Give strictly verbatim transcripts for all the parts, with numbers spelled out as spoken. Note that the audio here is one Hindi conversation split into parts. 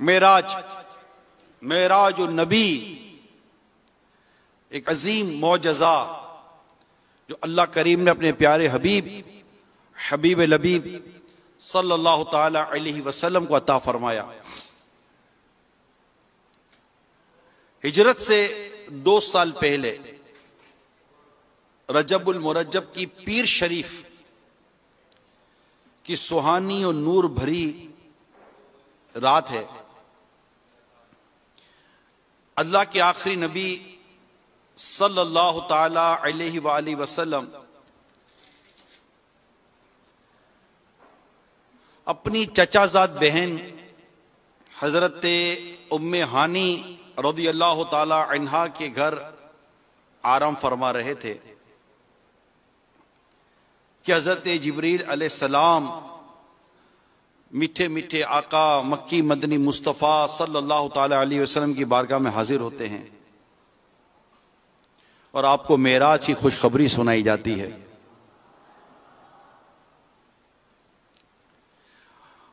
मेराज, मेराज नबी एक अजीम मोजज़ा जो अल्लाह करीम ने अपने प्यारे हबीब हबीब लबीब सल्लल्लाहु ताला अलैहि वसल्लम को अता फरमाया। हिजरत से दो साल पहले रजबुल मुरज्जब की पीर शरीफ की सुहानी और नूर भरी रात है। अल्लाह के आखिरी नबी सल्लल्लाहु ताला अलैहि वाली वसल्लम अपनी चचाजाद बहन हजरत उम्मे हानी रज़ी अल्लाह ताला अन्हा के घर आराम फरमा रहे थे कि हजरत जिब्रील अलैहिस्सलाम मीठे मीठे आका मक्की मदनी मुस्तफ़ा सल्लल्लाहु ताला अलैहि वसल्लम की बारगाह में हाजिर होते हैं और आपको मेराज की खुशखबरी सुनाई जाती है।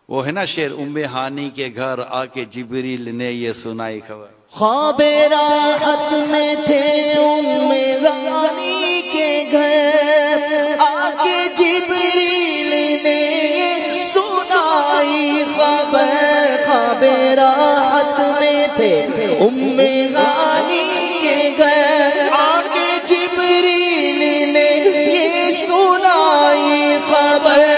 वो है ना शेर, उम्मे हानी के घर आके जिब्रील ने ये सुनाई खबर। ख्वाबे रात में थे उम्मे हानी के घर आके जिब्रील ने ये सुनाई खबर। ख्वाबे रात में थे उम्मे हानी के घर आके जिब्रील ने ये सुनाई खबर।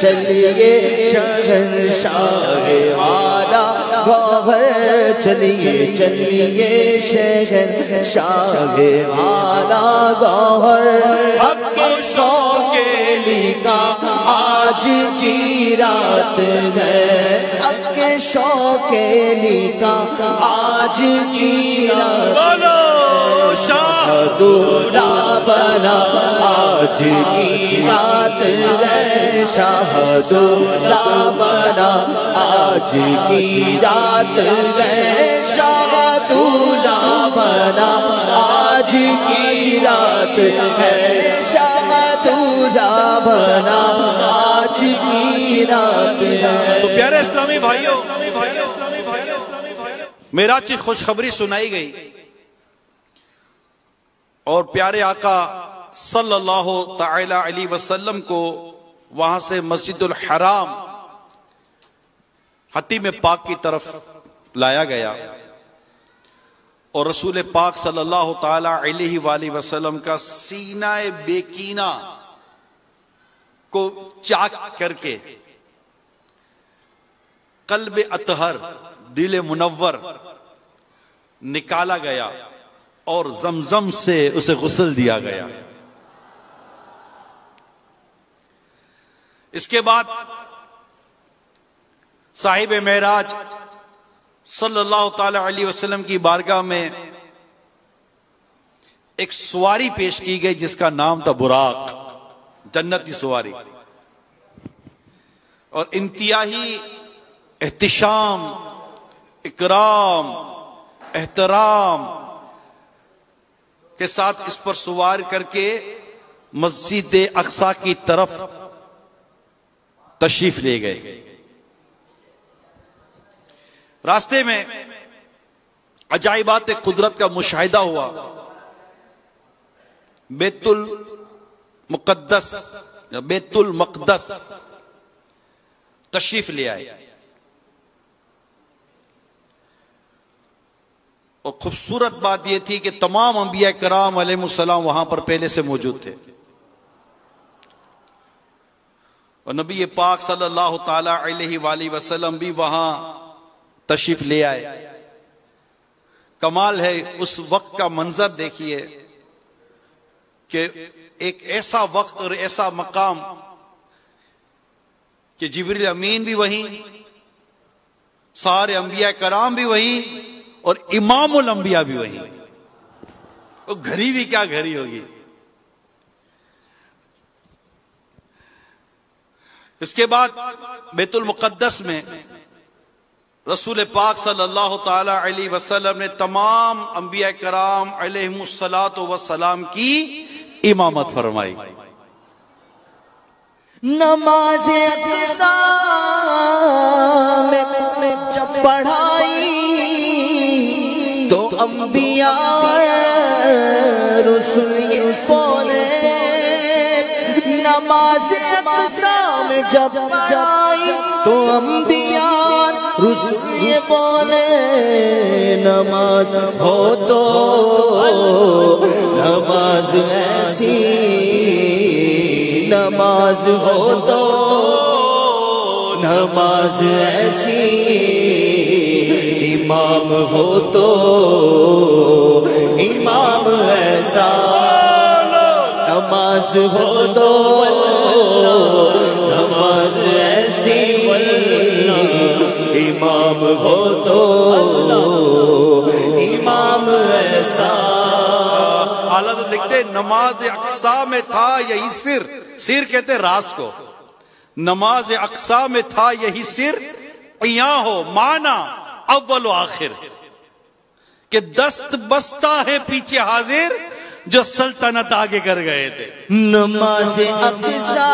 चलिए शहर शाह आला गौहर, चलिए चलिए शहर शाह आला गौहर। हक़ शौक़े अली का आज जी रात है, हक़ शौक़े अली का आज जी रात दूरा बना आज की रात है। शाहदूरा बना आज की रात है, शाहदूरा बना आज की रात है। शाहदूरा बना आज की रात है। तो प्यारे इस्लामी भाइयों, इस्लामी भाइयों, इस्लामी भाइयों, इस्लामी भाइयों, मेराज की खुशखबरी सुनाई गई और प्यारे आका सल्लल्लाहु ताला अलैहि वसल्लम को वहां से मस्जिदुल हराम हतीम पाक की तरफ लाया गया और रसूल पाक सल्लल्लाहु ताला अलैहि वाली वसल्लम का सीनाए बेकीना को चाक करके कल्बे अतहर दिले मुनव्वर निकाला गया और जमजम से उसे गुस्ल दिया गया। इसके बाद साहिब मेराज सल्लल्लाहु ताला अलैहि वसल्लम की बारगाह में एक सवारी पेश की गई जिसका नाम था बुराक़, जन्नत की सवारी। और इंतहाई एहतिशाम, इकराम, एहतराम के साथ इस पर सवार करके मस्जिद अक्सा की तरफ तशरीफ ले गए। रास्ते में अजाइबात कुदरत का मुशाहिदा हुआ। बैतुल मुक़द्दस या बैतुल मुक़द्दस तशरीफ ले आए और खूबसूरत बात यह थी कि तमाम अंबिया कराम अलैहिमुस्सलाम वहां पर पहले से मौजूद थे और नबी पाक सल्लल्लाहु ताला अलैहि वाली वसल्लम भी वहां तशरीफ ले आए। कमाल है, उस वक्त का मंजर देखिए कि एक ऐसा वक्त और ऐसा मकाम कि जिब्रील अमीन भी वहीं, सारे अंबिया कराम भी वहीं और इमामुल अंबिया भी वहीं। वो घड़ी भी क्या घड़ी होगी। इसके बाद बैतुल मुक़द्दस में रसूल पाक सल्लल्लाहु ताला अलैहि वसल्लम ने तमाम अंबिया कराम अलैहिमुस्सलातु वस्सलाम की इमामत फरमाई। नमाज़े अक्सा में जब बढ़ाई तो अम्बिया रसूल ये बोले, नमाज अक्सा में जब जाई तो अम्बिया रसूल ये बोले, नमाज हो तो नमाज ऐसी, नमाज हो तो नमाज ऐसी, इमाम हो तो इमाम ऐसा, नमाज हो तो नमाज ऐसी, इमाम हो तो इमाम ऐसा। हालत लिखते नमाज अक्सा में था यही सिर, सिर कहते रास को, नमाज अक्सा में था यही सिर, यहाँ हो माना अव्वल आखिर, के दस्त बस्ता है पीछे हाजिर जो सल्तनत आगे कर गए थे। नमाज अक्सा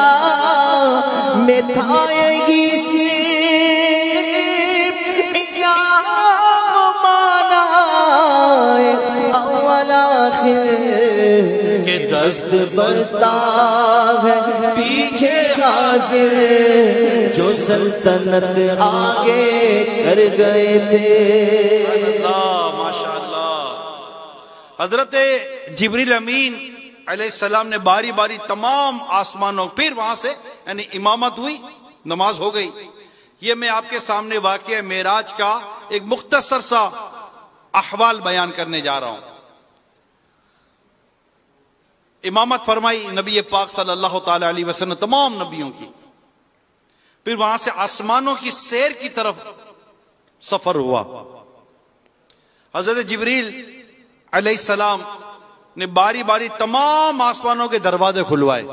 में था यही सिर, यहाँ हो माना अव्वल आखिर, के दस्त बस्ता है पीछे हाजिर जो सल्तनत आगे कर गए थे। माशाअल्लाह। हजरत जिब्रील अमीन अलैहिस्सलाम ने बारी बारी तमाम आसमानों, फिर वहां से यानी इमामत हुई, नमाज हो गई। ये मैं आपके सामने वाक़या मेराज का एक मुख्तसर सा अहवाल बयान करने जा रहा हूं। इमामत फरमाई नबी पाक सल्लल्लाहु ताला अलैहि वसल्लम, तमाम नबियों की, फिर वहां से आसमानों की सैर की तरफ सफर हुआ। हजरत जिब्रील अलैहिस्सलाम ने बारी बारी तमाम आसमानों के दरवाजे खुलवाए।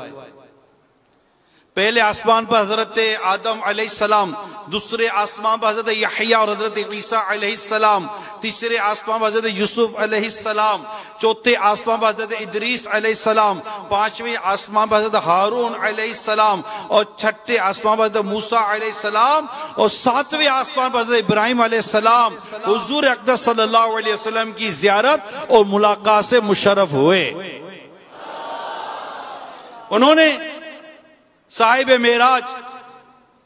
पहले आसमान पर हजरत आदम अलैहिस्सलाम, दूसरे आसमान पर हजरत यहिया और हजरत ईसा अलैहिस्सलाम, तीसरे आसमान पर हजरत यूसुफ अलैहिस्सलाम, चौथे आसमान पर हजरत इदरीस अलैहिस्सलाम, पांचवें आसमान पर हजरत हारून अलैहिस्सलाम, और छठे आसमान पर हजरत मूसा अलैहिस्सलाम, और सातवें आसमान पर हजरत इब्राहिम अलैहिस्सलाम हुजूर अक़दस सल्लल्लाहु अलैहि वसल्लम की ज़ियारत और मुलाकात से मुशर्रफ हुए। उन्होंने साहिब मेराज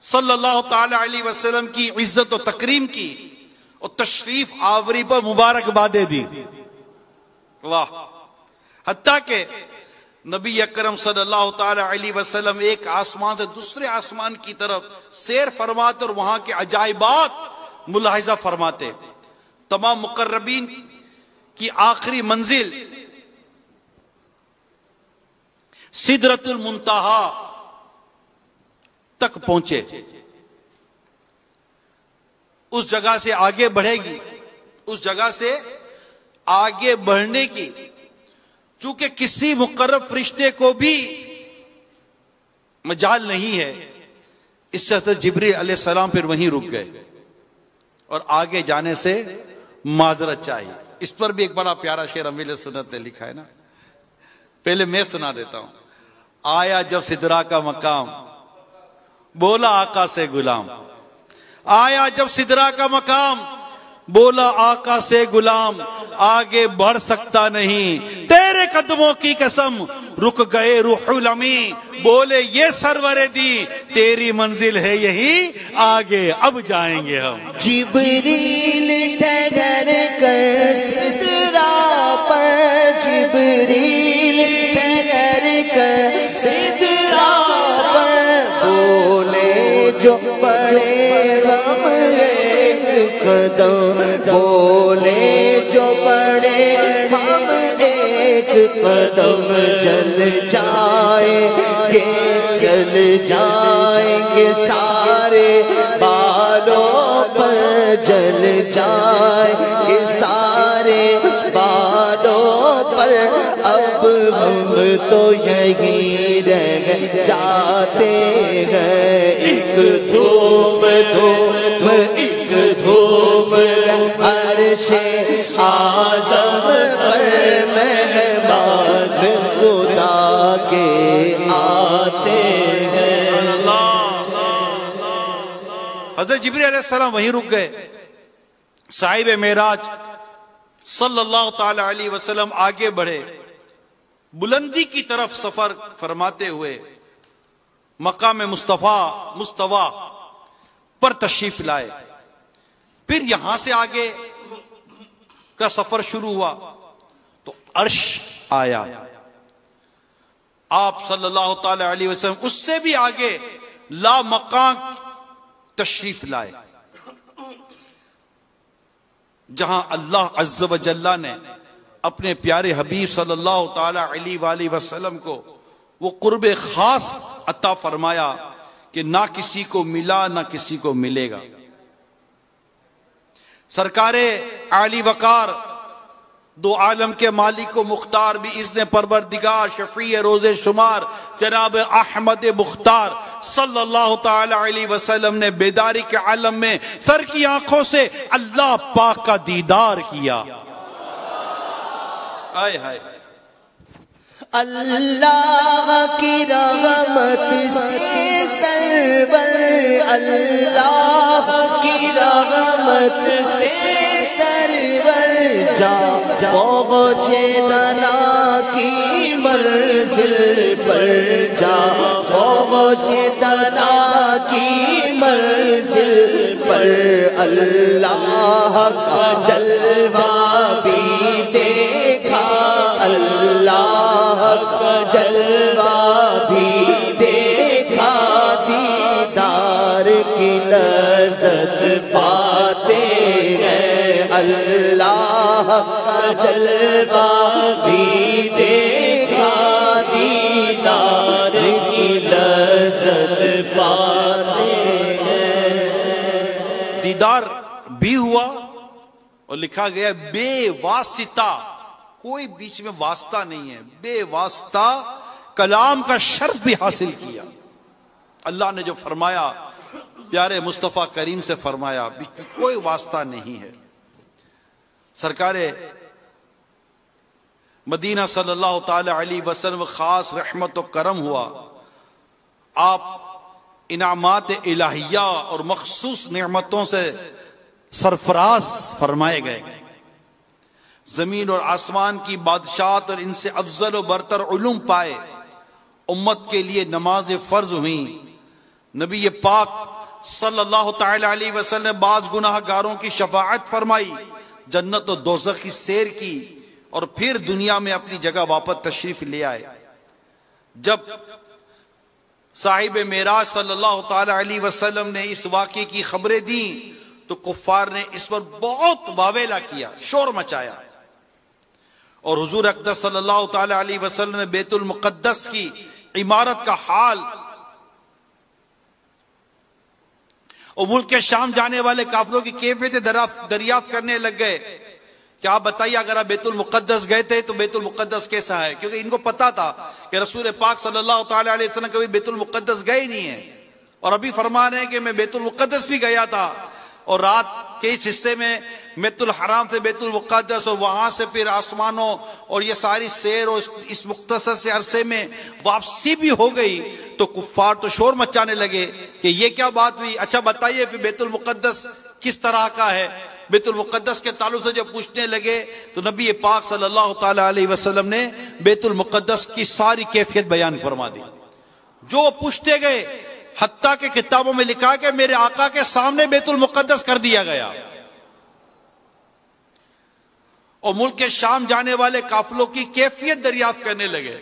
सल्लल्लाहु ताला अलैहि वसल्लम की इज्जत और तकरीम की और तशरीफ आवरी पर मुबारकबादें दी। वाह। हत्ता के नबी अकरम सल्लल्लाहु ताला अलैहि वसल्लम एक आसमान से दूसरे आसमान की तरफ सैर फरमाते और वहां के अजायबात मुलाहिजा फरमाते। तमाम मुकर्रबीन की आखिरी मंजिल सिदरतुल मुंतहा तक पहुंचे, उस जगह से आगे बढ़ेगी, उस जगह से आगे बढ़ने की चूंकि किसी मुकर्रब फरिश्ते को भी मजाल नहीं है, इससे हज़रत जिब्रील अलैहिस्सलाम फिर वहीं रुक गए और आगे जाने से माजरत चाहिए। इस पर भी एक बड़ा प्यारा शेर अमील सुन्नत ने लिखा है ना, पहले मैं सुना देता हूं। आया जब सिदरा का मकाम, बोला आका से गुलाम, आया जब सिदरा का मकाम, बोला आका से गुलाम, आगे बढ़ सकता नहीं तेरे कदमों की कसम, रुक गए रूहुल अमी, बोले ये सरवरे दी तेरी मंजिल है यही, आगे अब जाएंगे हम। जिब्रील ठहर कर सिदरा पर, जिब्रील ठहर कर सिदरा पर, बोले जो बड़े गम एक कदम, बोले जो बड़े हम एक कदम, जल जाएंगे जल जाएंगे सारे बालों पर, जल जाएंगे सारे बालों पर, अब हम तो यही रह जाते हैं, एक धूम धूम एक धूम, अर्शे आज़म पर मेहमान खुदा के आते हैं। हज़रत जिब्रील अलैहिस्सलाम वहीं रुक गए साहिब मेराज सल्लल्लाहु ताला अलैहि वसल्लम आगे बढ़े, बुलंदी की तरफ सफर फरमाते हुए मकाम मुस्तफ़ा मुस्तवा पर तशरीफ लाए। फिर यहां से आगे का सफर शुरू हुआ तो अर्श आया। आप सल्लल्लाहु ताला अलैहि वसल्लम उससे भी आगे ला मकान तशरीफ लाए, जहां अल्लाह अज़्ज़ा व जल्ला ने अपने प्यारे हबीब सल्लल्लाहु ताला अलैहि वसल्लम को वो कुर्ब खास अता फरमाया कि ना किसी को मिला ना किसी को मिलेगा। सरकारे आली वकार दो आलम के मालिक व मुख्तार भी इज़्न परवरदिगार शफीए रोज़े शुमार जनाब अहमद मुख्तार सल्लल्लाहु ताला अलैहि वसल्लम ने बेदारी के आलम में सर की आंखों से अल्लाह पाक का दीदार किया। आए हाय अल्लाह की रहमत से सरवर, अल्लाह की रहमत से सरवर जा पहुँचे दाना की मंज़िल पर, जा पहुँचे दाना की मंज़िल पर। अल्लाह का जलवा भी देखा, अल्लाह का जलवा भी देखा, दीदार की लज़्ज़त पाते हैं। अल्लाह का जलवा भी देखा, दीदार की लज़्ज़त पाते हैं। दीदार भी हुआ और लिखा गया बेवासिता, कोई बीच में वास्ता नहीं है, बेवास्ता कलाम का शर्फ भी हासिल किया। अल्लाह ने जो फरमाया प्यारे मुस्तफ़ा करीम से फरमाया, बीच में कोई वास्ता नहीं है। सरकारे मदीना सल्लल्लाहु ताला अलैहि वसल्लम खास रहमत व करम हुआ। आप इनामात इलाहिया और मखसूस नेमतों से सरफराज फरमाए गए। जमीन और आसमान की बादशाहत और इनसे अफजल और बरतर उलूम पाए। उम्मत के लिए नमाज फर्ज हुई। नबी पाक सल्लल्लाहु ताला अलैहि वसल्लम ने बाज गुनाहगारों की शफाअत फरमाई, जन्नत और दोज़ख की सैर की और फिर दुनिया में अपनी जगह वापस तशरीफ ले आए। जब साहिब मेराज सल्लल्लाहु ताला अलैहि वसल्लम ने इस वाक़े की खबरें दी तो कुफ्फार ने इस पर बहुत वावेला किया, शोर मचाया। और हुजूर अक़दस सल्लल्लाहु ताला अलैहि वसल्लम ने बैतुल मुक़द्दस की इमारत का हाल और मुल्क के शाम जाने वाले काफिलों की कैफियत दरियाफ्त करने लग गए कि आप बताइए अगर आप बैतुल मुक़द्दस गए थे तो बैतुल मुक़द्दस कैसा है, क्योंकि इनको पता था कि रसूल पाक सल्लल्लाहु ताला अलैहि वसल्लम कभी बैतुल मुक़द्दस गए ही नहीं है। और अभी फरमा रहे हैं कि मैं बैतुल मुक़द्दस भी गया था और रात के इस हिस्से में बैतुल हराम से बैतुल मुक़द्दस और वहाँ से फिर आसमानों और ये सारी सैर और इस मुख्तसर से अरसे में वापसी भी हो गई। तो कुफ्फार तो शोर मचाने लगे कि ये क्या बात हुई, अच्छा बताइए फिर बैतुल मुक़द्दस किस तरह का है। बैतुल मुक़द्दस के ताल्लुक़ से जब पूछने लगे तो नबी पाक सल्लल्लाहु ताला अलैहि वसल्लम ने बैतुल मुक़द्दस की सारी कैफियत बयान फरमा दी। जो पूछते गए हत्ता के किताबों में लिखा कि मेरे आका के सामने बैतुल मुक़द्दस कर दिया गया। और मुल्क के शाम जाने वाले काफिलों की कैफियत दरियाफ्त करने लगे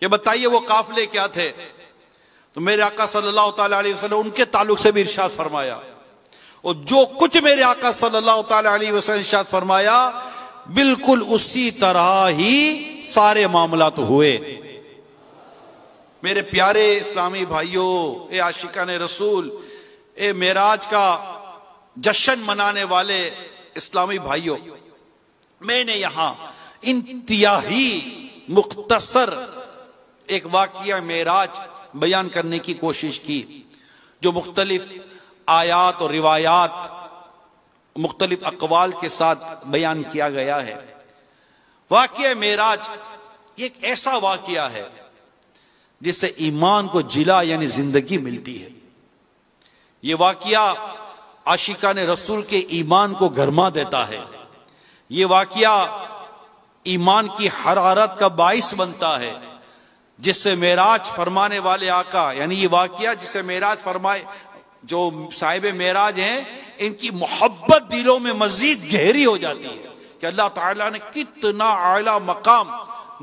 कि बताइए वो काफिले क्या थे। तो मेरे आका सल्लल्लाहु ताला अलैहि वसल्लम उनके ताल्लुक से भी इरशाद फरमाया और जो कुछ मेरे आका सल्लल्लाहु ताला अलैहि वसल्लम इरशाद फरमाया बिल्कुल उसी तरह ही सारे मामलात हुए। मेरे प्यारे इस्लामी भाइयों, ए आशिकाने रसूल, ए मेराज का जश्न मनाने वाले इस्लामी भाइयों, मैंने यहाँ इंतहाई मुख्तसर एक वाक़िया मेराज बयान करने की कोशिश की जो मुख्तलिफ आयात और रिवायात मुख्तलिफ अकवाल के साथ बयान किया गया है। वाक़िया मेराज एक ऐसा वाक़िया है जिससे ईमान को जिला यानी जिंदगी मिलती है। यह वाक़िया आशिकाने रसूल के ईमान को गरमा देता है। ये वाक़या ईमान की हरारत का बाइस बनता है, जिससे मेराज फरमाने वाले आका, यानी ये वाक़या जिसे मेराज फरमाए जो साहिब मेराज हैं, इनकी मोहब्बत दिलों में मजीद गहरी हो जाती है कि अल्लाह ताला ने कितना आला मकाम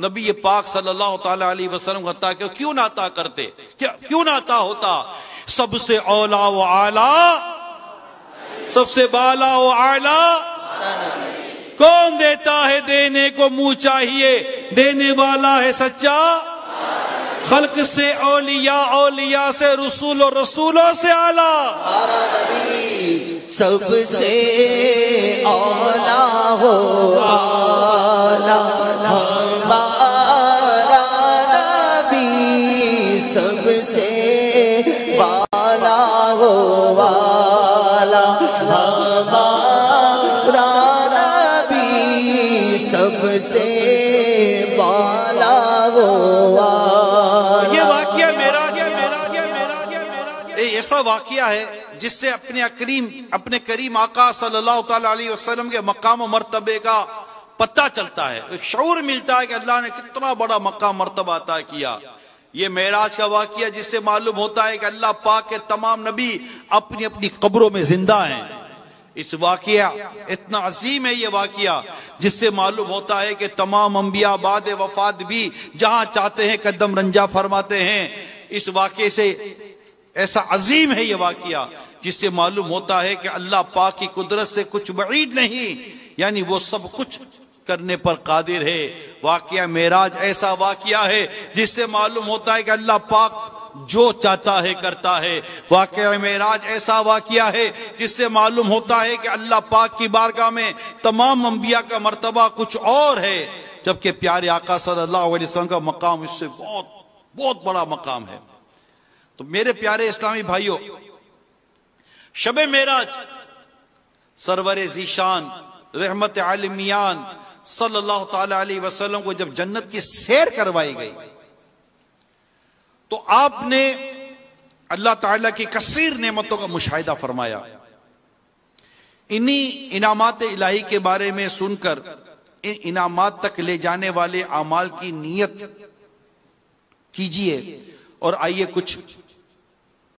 नबी पाक सल्लल्लाहो ताला अलैहि वसल्लम अता के क्यों ना अता करते, क्यों ना अता होता। सबसे औला व आला, सबसे बाला व आला कौन देता है? देने को मुंह चाहिए, देने वाला है सच्चा। खल्क से औलिया, औलिया से रसूल और रसूलों से आला। सबसे औला हो आला हमारा नबी, सबसे बाला हो आला हमारा नबी, सबसे बाला हो आला। ऐसा वाक़िया है जिससे अपने करीम अपने करीम आका सल्लल्लाहु अलैहि वसल्लम के मकाम और मर्तबे का पता चलता है, एक शऊर मिलता है कि अल्लाह ने कितना बड़ा मकाम मर्तबा अता किया। ये मेराज का वाक़िया जिससे मालूम होता है कि अल्लाह पाक के तमाम नबी अपनी अपनी कब्रों में जिंदा हैं। इस वाक़िया इतना अजीम है, ये वाक़िया जिससे मालूम होता है कि तमाम अम्बिया बाद वफात भी जहाँ चाहते हैं कदम रंजा फरमाते हैं। इस वाक़े से ऐसा अजीम है ये वाक़िया जिससे मालूम होता है कि अल्लाह पाक की कुदरत से कुछ बईद नहीं, यानी वो सब कुछ करने पर कादिर है। वाक़िया मेराज ऐसा वाक़िया है जिससे मालूम होता है कि अल्लाह पाक जो चाहता है करता है। वाक़िया मेराज ऐसा वाक़िया है जिससे मालूम होता है कि अल्लाह पाक की बारगाह में तमाम अंबिया का मर्तबा कुछ और है, जबकि प्यारे आका सल्लल्लाहु अलैहि वसल्लम का मकाम इससे बहुत बहुत बड़ा मकाम है। तो मेरे प्यारे इस्लामी भाइयों, शबे मेराज सरवरे ज़ीशान रहमत आलमियान सल्लल्लाहु ताला अलैहि वसल्लम को जब जन्नत की सैर करवाई गई तो आपने अल्लाह ताला की कसीर नेमतों का मुशाहिदा फरमाया। इन्हीं इनामात इलाही के बारे में सुनकर इन इनामात तक ले जाने वाले अमाल की नीयत कीजिए और आइए कुछ